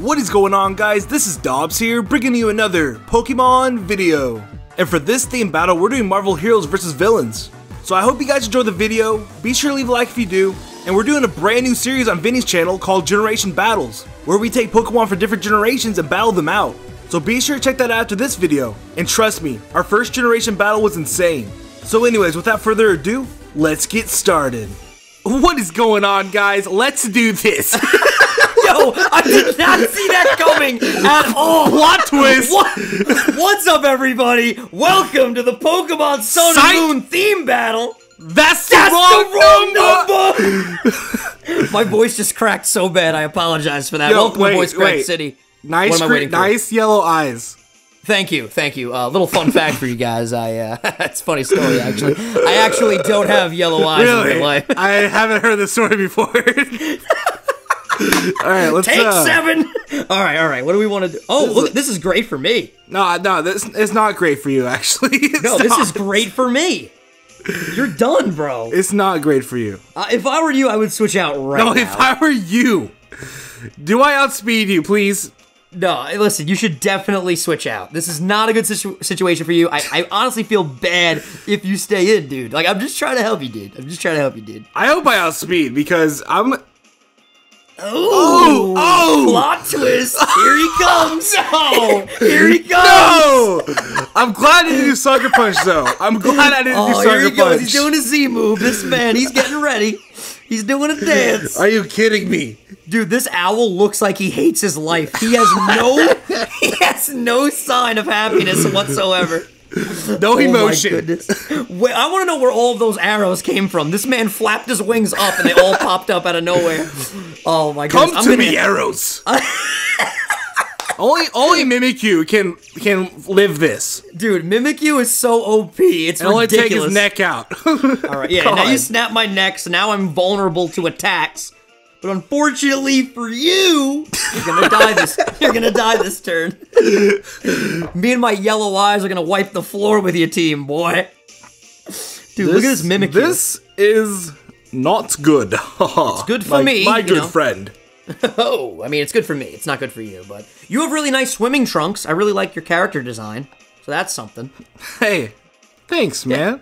What is going on, guys? This is Dobbs here, bringing you another Pokemon video. And for this theme battle, we're doing Marvel heroes versus villains. So I hope you guys enjoyed the video. Be sure to leave a like if you do. And we're doing a brand new series on Vinny's channel called Generation Battles, where we take Pokemon from different generations and battle them out. So be sure to check that out after this video. And trust me, our first generation battle was insane. So anyways, without further ado, let's get started. What is going on, guys? Let's do this. Yo, I did not see that coming at all. Plot twist. What's up, everybody? Welcome to the Pokemon Sun and Moon theme battle. That's the wrong number. My voice just cracked so bad. I apologize for that. Yo, welcome to Voice Crack City. Nice yellow eyes. Thank you, thank you. Little fun fact for you guys. It's a funny story, actually. I actually don't have yellow eyes in real life. I haven't heard this story before. Alright, let's take 7! Alright, alright, what do we want to do? Oh, look, this is great for me. No, this is not great for you, actually. This is great for me. You're done, bro. It's not great for you. If I were you, I would switch out right now. No, if I were you. Do I outspeed you, please? No, listen, you should definitely switch out. This is not a good situation for you. I honestly feel bad if you stay in, dude. Like, I'm just trying to help you, dude. I hope I outspeed, because I'm... Oh! Oh! Plot twist! Here he comes! No! Here he comes! No! I'm glad I didn't do Sucker Punch, though. I'm glad I didn't do Sucker Punch. Oh, here he goes. He's doing a Z move. This man, he's getting ready. He's doing a dance. Are you kidding me? Dude, this owl looks like he hates his life. He has no sign of happiness whatsoever. No emotion. Oh my goodness. Wait, I want to know where all of those arrows came from. This man flapped his wings up and they all popped up out of nowhere. Oh my goodness. Come to me, arrows. Only Mimikyu can live this. Dude, Mimikyu is so OP. It's ridiculous. Only take his neck out. Alright, yeah, now you snap my neck, so now I'm vulnerable to attacks. But unfortunately for you, you're gonna die this turn. Me and my yellow eyes are gonna wipe the floor with your team, boy. Dude, look at this Mimikyu. This is not good. It's good for me. My good friend. Oh, I mean, it's good for me. It's not good for you, but you have really nice swimming trunks. I really like your character design, so that's something. Hey, thanks, man.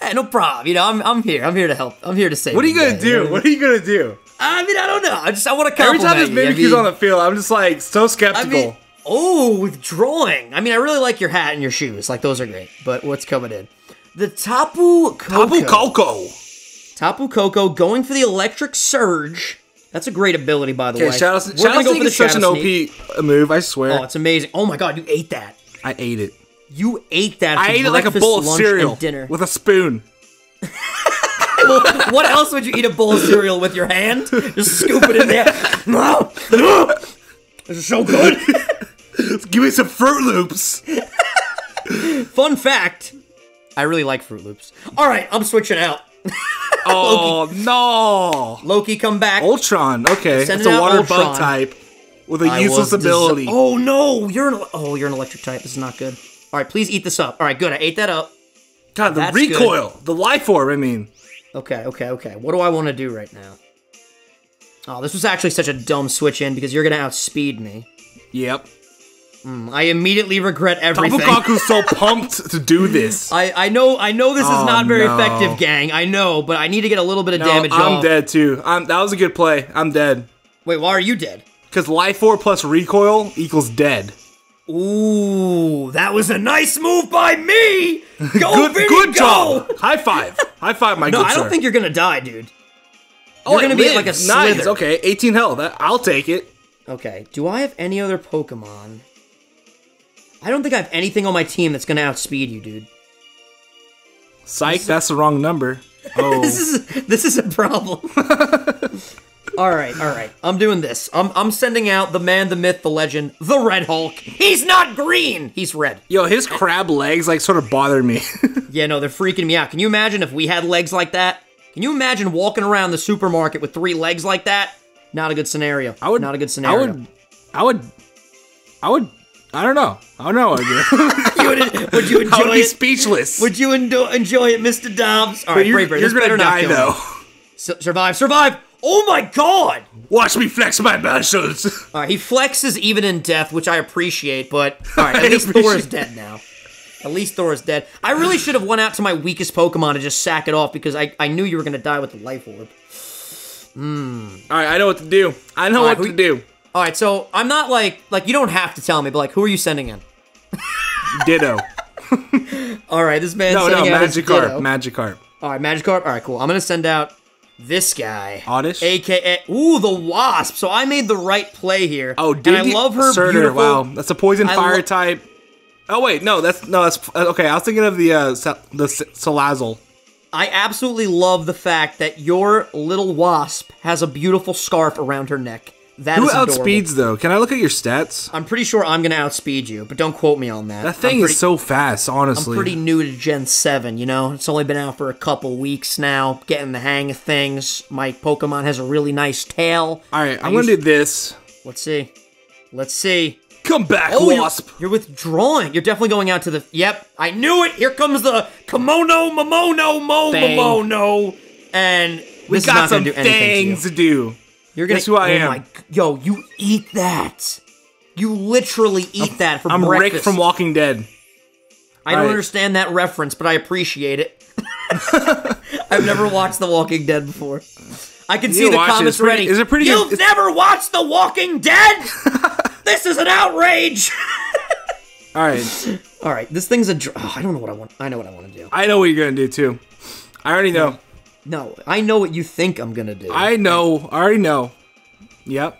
Yeah. Hey, no problem. You know, I'm here. I'm here to help. I'm here to save. What are you gonna do? You know what I mean? What are you gonna do? I mean, I don't know. I want to compliment you. Every time this Mimikyu's on the field, I'm just like so skeptical. I mean, withdrawing. I mean, I really like your hat and your shoes. Like those are great. But what's coming in? The Tapu Koko. Tapu Koko going for the electric surge. That's a great ability, by the way. Shadow Sneak is such an OP move, I swear. Oh, it's amazing. Oh my god, you ate that. I ate it. You ate that for breakfast, lunch, and dinner. I ate it like a bowl of cereal with a spoon. Well, what else would you eat a bowl of cereal with your hand? Just scoop it in there. No! This is so good. Give me some Fruit Loops. Fun fact, I really like Fruit Loops. All right, I'm switching out. Oh, Loki. No! Loki, come back. Ultron, okay. It's a water bug type with a useless ability. Oh, no! You're an electric type. This is not good. All right, please eat this up. All right, good. I ate that up. God, the recoil. Good. The life orb, I mean. Okay, okay, okay. What do I want to do right now? Oh, this was actually such a dumb switch in because you're going to outspeed me. Yep. I immediately regret everything. Tapu Koko's so pumped to do this. I know this is not very effective, gang. I know, but I need to get a little bit of damage off. I'm dead, too. That was a good play. I'm dead. Wait, why are you dead? Because Life Orb plus recoil equals dead. Ooh, that was a nice move by me! Go, Vinny, good job! High five. High five, my good sir. No, I don't think you're going to die, dude. Oh, you're going to be like a slither. Nice, okay. 18 health. I'll take it. Okay, do I have any other Pokemon? I don't think I have anything on my team that's going to outspeed you, dude. Psych, that's the wrong number. Oh. This is a problem. All right. I'm doing this. I'm sending out the man, the myth, the legend, the Red Hulk. He's not green. He's red. Yo, his crab legs like sort of bother me. Yeah, no, they're freaking me out. Can you imagine if we had legs like that? Can you imagine walking around the supermarket with 3 legs like that? Not a good scenario. I don't know. I don't know. Would you enjoy it? I would be speechless. Would you enjoy it, Mr. Dobbs? All right, Braver. You're going to die, though. Survive. Oh my god! Watch me flex my muscles! Alright, he flexes even in death, which I appreciate, but... Alright, at least Thor is dead now. At least Thor is dead. I really should have went out to my weakest Pokemon and just sack it off, because I knew you were going to die with the Life Orb. Alright, I know what to do. I know what to do. Alright, so I'm not like, you don't have to tell me, but like, who are you sending in? Ditto. Alright, this man's sending out Magikarp. Magikarp. Alright, Magikarp. Alright, cool. I'm going to send out... this guy. Oddish? AKA, ooh, the Wasp. So I made the right play here. Oh, dude. And I love her beautiful... Wow, that's a poison fire type. Oh, wait, no, that's... Okay, I was thinking of the Salazzle. I absolutely love the fact that your little Wasp has a beautiful scarf around her neck. That is adorable. Who outspeeds, though? Can I look at your stats? I'm pretty sure I'm going to outspeed you, but don't quote me on that. That thing is so fast, honestly. I'm pretty new to Gen 7, you know? It's only been out for a couple weeks now, getting the hang of things. My Pokemon has a really nice tail. All right, I'm going to do this. Let's see. Let's see. Come back, Wasp. You're withdrawing. You're definitely going out to the... Yep, I knew it. Here comes the Kimono Momono Mo Momono. And we got some things to do. You're gonna, Guess who I am. Yo, you eat that. You literally eat that for breakfast. I'm Rick from Walking Dead. I don't understand that reference, but I appreciate it. I've never watched The Walking Dead before. I can see the comments ready. Is it pretty good? You've never watched The Walking Dead? This is an outrage! Alright. Alright, this thing's a... Oh, I don't know what I want. I know what I want to do. I know what you're gonna do, too. I already know. No, I know what you think I'm gonna do. I know. I already know. Yep.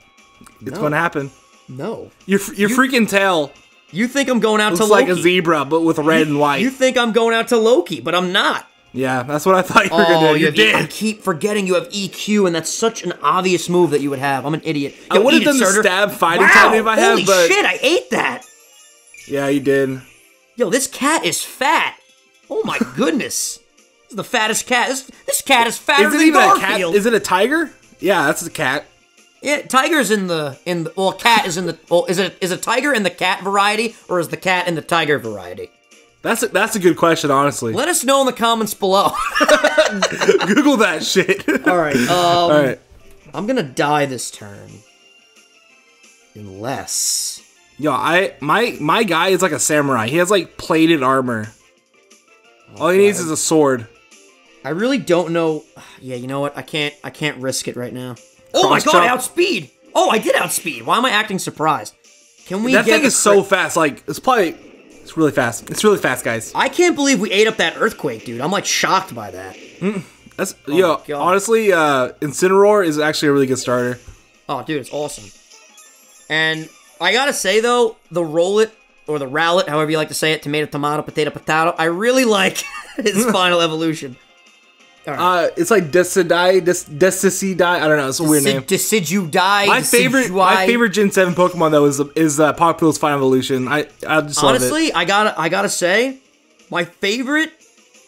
It's gonna happen. No. Your freaking tail. You think I'm going out to Loki. Looks like a zebra, but with red and white. You think I'm going out to Loki, but I'm not. Yeah, that's what I thought you were gonna do. You did. I keep forgetting you have EQ, and that's such an obvious move that you would have. I'm an idiot. I would have done the stab fighting type if I had, but... Holy shit, I ate that! Yeah, you did. Yo, this cat is fat. Oh my goodness. The fattest cat. This cat is fatter than Garfield. Is it a tiger? Yeah, that's a cat. Yeah, tiger's in the well, cat is in the well. Is a tiger in the cat variety or is the cat in the tiger variety? That's a good question, honestly. Let us know in the comments below. Google that shit. All right. All right. I'm gonna die this turn, unless. Yo, my guy is like a samurai. He has like plated armor. All he needs is a sword. I really don't know. Yeah, you know what? I can't risk it right now. Oh my god, outspeed! Oh, I did outspeed. Why am I acting surprised? Can we? That thing is so fast. Like it's really fast. It's really fast, guys. I can't believe we ate up that earthquake, dude. I'm like shocked by that. That's yo. Honestly, Incineroar is actually a really good starter. Oh, dude, it's awesome. And I gotta say though, the roll it. Or the Rowlet, however you like to say it, tomato, tomato, potato, potato. I really like his final evolution. All right. It's like Decidueye, Decidueye. I don't know. It's a weird name. Decidueye. My favorite Gen 7 Pokemon though is Popplio's final evolution. I just honestly, love it. I gotta say, my favorite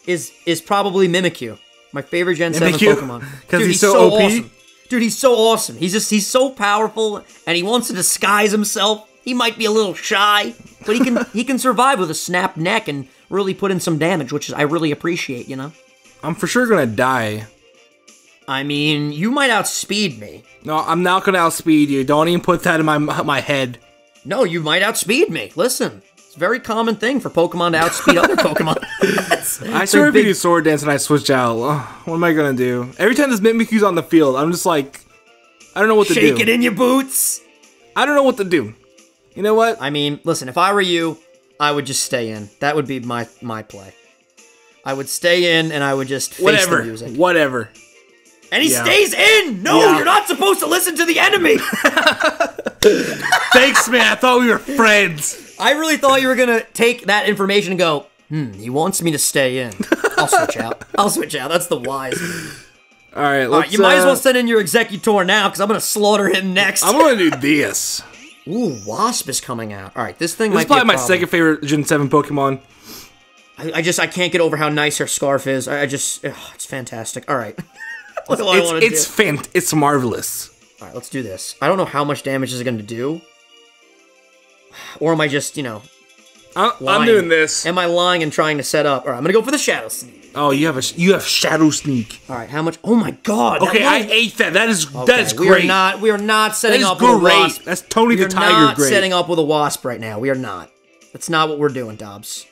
is probably Mimikyu. My favorite Gen 7 Pokemon because he's so OP. Awesome. Dude, he's so awesome. He's so powerful, and he wants to disguise himself. He might be a little shy, but he can survive with a snapped neck and really put in some damage, which I really appreciate, you know? I'm for sure gonna die. I mean, you might outspeed me. No, I'm not gonna outspeed you. Don't even put that in my head. No, you might outspeed me. Listen, it's a very common thing for Pokemon to outspeed other Pokemon. I swear if you do Sword Dance and I switch out, what am I gonna do? Every time this Mimikyu's on the field, I'm just like, I don't know what to do. Shake it in your boots! I don't know what to do. You know what? I mean, listen, if I were you, I would just stay in. That would be my play. I would stay in, and I would just face the music. Whatever. And he stays in! No, you're not supposed to listen to the enemy! Thanks, man. I thought we were friends. I really thought you were going to take that information and go, he wants me to stay in. I'll switch out. I'll switch out. That's the wise move. All right, let's... you might as well send in your Executor now, because I'm going to slaughter him next. I'm going to do this. Ooh, Wasp is coming out. All right, this thing might be a problem. This is probably my second favorite Gen 7 Pokemon. I can't get over how nice her scarf is. It's fantastic. All right. That's all I want to do. It's marvelous. All right, let's do this. I don't know how much damage is going to do. Or am I just, you know... I'm doing this. Am I lying and trying to set up? All right, I'm gonna go for the Shadow Sneak. Oh, you have Shadow Sneak. All right, how much? Oh my God. Okay, I ate that. That is great. We are not setting up with a wasp. That's Tony the Tiger. We're not setting up with a wasp right now. We are not. That's not what we're doing, Dobbs.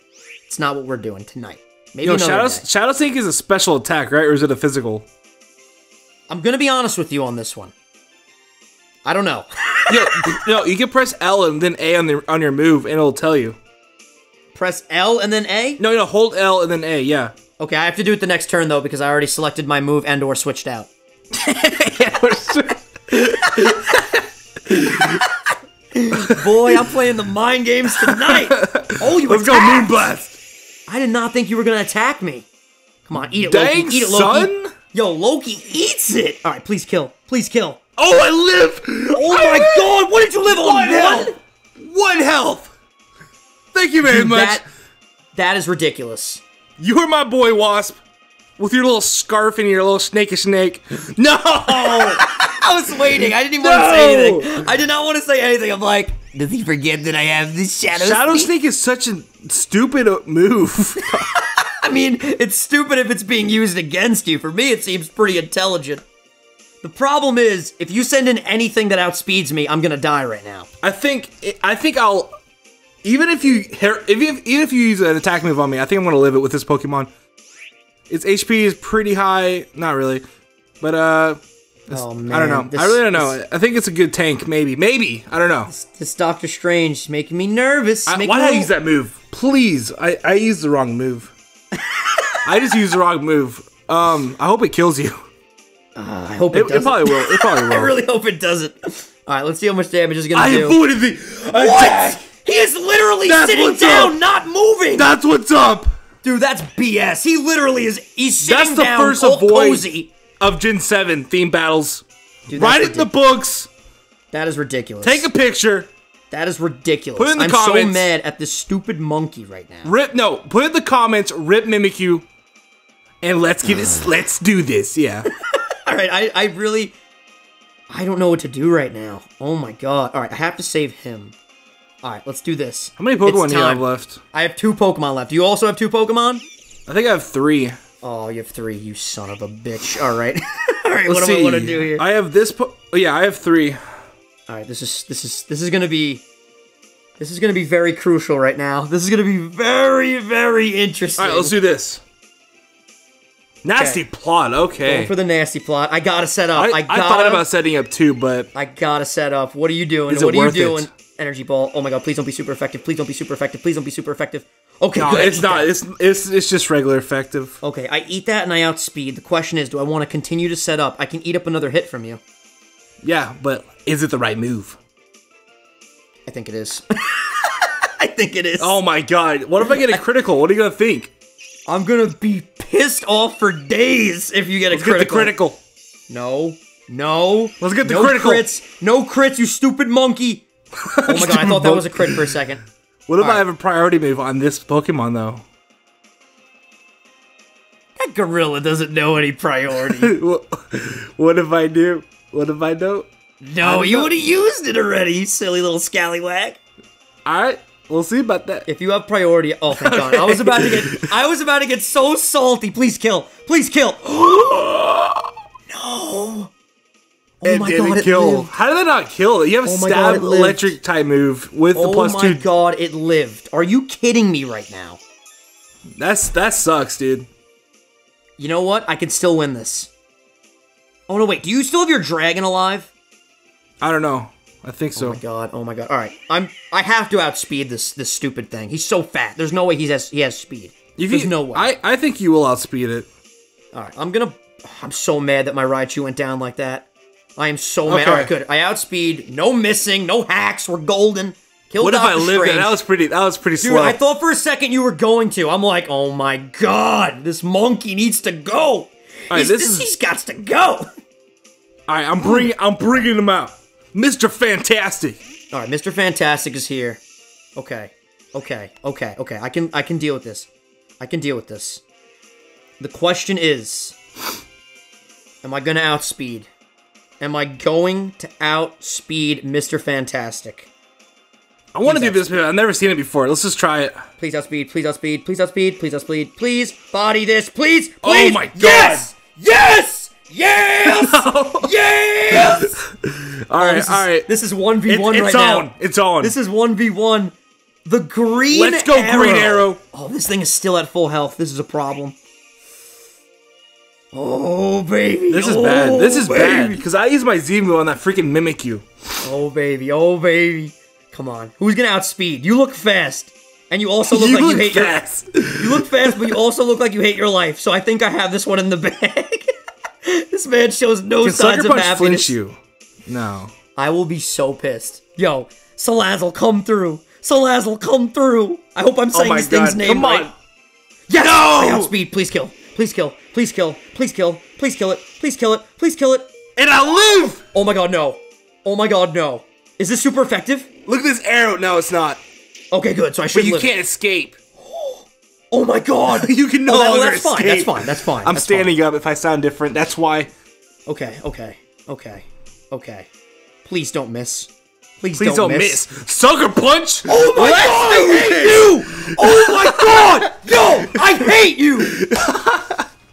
It's not what we're doing tonight. Maybe another day. Shadow Sneak is a special attack, right? Or is it a physical? I'm gonna be honest with you on this one. I don't know. No, you can press L and then A on your move, and it'll tell you. Press L and then A? No, hold L and then A, yeah. Okay, I have to do it the next turn, though, because I already selected my move and or switched out. Boy, I'm playing the mind games tonight. Oh, you attacked! Let's go Moonblast! I did not think you were going to attack me. Come on, eat it, Loki. Dang, eat it, Loki. Son? Yo, Loki eats it! All right, please kill. Please kill. Oh, I live! Oh my God, what did you live on? One health! Thank you very much. That is ridiculous. You are my boy, Wasp, with your little scarf and your little snakey snake. No! I was waiting. I didn't even want to say anything. I did not want to say anything. I'm like, does he forget that I have this Shadow Sneak is such a stupid move. I mean, it's stupid if it's being used against you. For me, it seems pretty intelligent. The problem is, if you send in anything that outspeeds me, I'm gonna die right now. I think I'll, even if you use an attack move on me, I think I'm gonna live it with this Pokemon. Its HP is pretty high, not really, but oh, man. I don't know. I really don't know. I think it's a good tank, maybe. I don't know. This Doctor Strange is making me nervous. Why did I use that move? Please, I used the wrong move. I just used the wrong move. I hope it kills you. I hope it doesn't. It probably will. It probably will. I really hope it doesn't. All right, let's see how much damage it's going to do. I avoided the attack. He is literally sitting down, not moving. That's what's up. Dude, that's BS. He literally is sitting down. That's the first avoid of Gen 7 theme battles. Dude, write it in the books. That is ridiculous. Take a picture. That is ridiculous. Put it in the comments. I'm so mad at this stupid monkey right now. Put it in the comments, rip Mimikyu, and let's do this, yeah. All right, I don't know what to do right now. Oh my God. All right, I have to save him. All right, let's do this. How many Pokemon do you have left? I have 2 Pokemon left. Do you also have 2 Pokemon? I think I have 3. Oh, you have 3, you son of a bitch. All right. All right, let's see. What do I want to do here? I have this I have 3. All right, this is going to be very crucial right now. This is going to be very, very interesting. All right, let's do this. Nasty plot, okay. Going for the nasty plot. I gotta set up. I thought about setting up too, but... I gotta set up. What are you doing? What are you doing? Energy ball. Oh my God, please don't be super effective. Please don't be super effective. Please don't be super effective. Okay, no, it's not. It's just regular effective. Okay, I eat that and I outspeed. The question is, do I want to continue to set up? I can eat up another hit from you. Yeah, but is it the right move? I think it is. I think it is. Oh my God. What if I get a critical? What are you gonna think? I'm gonna be pissed off for days if you get a critical. Let's get the critical. No. Let's get the critical. No crits. No crits, you stupid monkey. Oh my God, I thought that was a crit for a second. What if I have a priority move on this Pokemon, though? That gorilla doesn't know any priority. What if I do? What if I don't? No, you would have used it already, you silly little scallywag. All right. We'll see about that. If you have priority, oh thank God! I was about to get so salty. Please kill! Please kill! No! Oh my God! It lived. How did that not kill? You have a stab electric type move with the +2. Oh my God! It lived. Are you kidding me right now? That sucks, dude. You know what? I can still win this. Oh no! Wait, do you still have your dragon alive? I don't know. I think so. Oh my God. All right. I have to outspeed this stupid thing. He's so fat. There's no way he has speed. There's no way. I think you will outspeed it. All right. I'm so mad that my Raichu went down like that. I am so mad. All right, good. I outspeed. No missing. No hacks. We're golden. Killed Doctor Strange. What if I lived it? That was pretty slow. Dude, I thought for a second you were going to. I'm like, oh my God. This monkey needs to go. All right, he's got to go. All right. I'm bringing him out. Mr. Fantastic. All right, Mr. Fantastic is here. Okay. I can deal with this. The question is, am I going to outspeed? Am I going to outspeed Mr. Fantastic? I want to do this, but I've never seen it before. Let's just try it. Please outspeed, please outspeed, please outspeed, please outspeed, please body this, please, please. Oh my god. Yes! Yes! Yes! No. Yes! Alright, alright. This is 1v1 right now. It's on. This is 1v1. The green arrow. Let's go, green arrow. Oh, this thing is still at full health. This is a problem. Oh, baby. This is bad. This is bad. Because I used my Zemu on that freaking Mimikyu. Oh, baby. Oh, baby. Come on. Who's going to outspeed? You look fast. And you also look like you hate your life. You look fast, but you also look like you hate your life. So I think I have this one in the bag. This man shows no signs of happiness. Can Sucker Punch flinch you? No. I will be so pissed. Yo, Salazzle, come through. Salazzle, come through. I hope I'm saying this thing's name right. Come on. Yes! No! I outspeed. Please kill. Please kill, please kill, please kill, please kill it, please kill it, please kill it. And I live! Oh my god, no. Oh my god, no. Is this super effective? Look at this arrow. No, it's not. Okay, good, so I should live. But you can't escape. Oh my god! You can no longer escape. Fine, that's fine, that's fine. I'm standing up if I sound different, that's why. Okay, okay, okay, okay. Please don't miss. Please don't miss. Sucker Punch! Oh my god, I hate you! Oh my god! Yo, I hate you!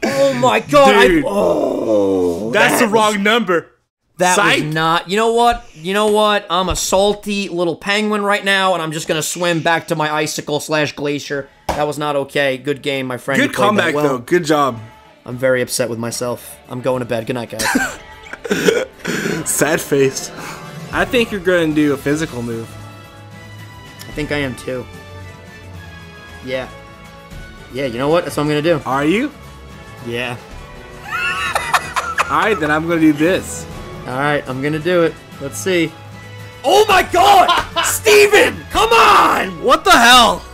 Oh my god! Dude, that's the wrong number. That was not. You know what? You know what? I'm a salty little penguin right now, and I'm just gonna swim back to my icicle slash glacier. That was not okay. Good game, my friend. Good comeback though. Good job. I'm very upset with myself. I'm going to bed. Good night, guys. Sad face. I think you're gonna do a physical move. I think I am too. Yeah. Yeah. You know what? That's what I'm gonna do. Are you? Yeah. Alright, then I'm gonna do this. Alright, I'm gonna do it. Let's see. Oh my god! Steven! Come on! What the hell?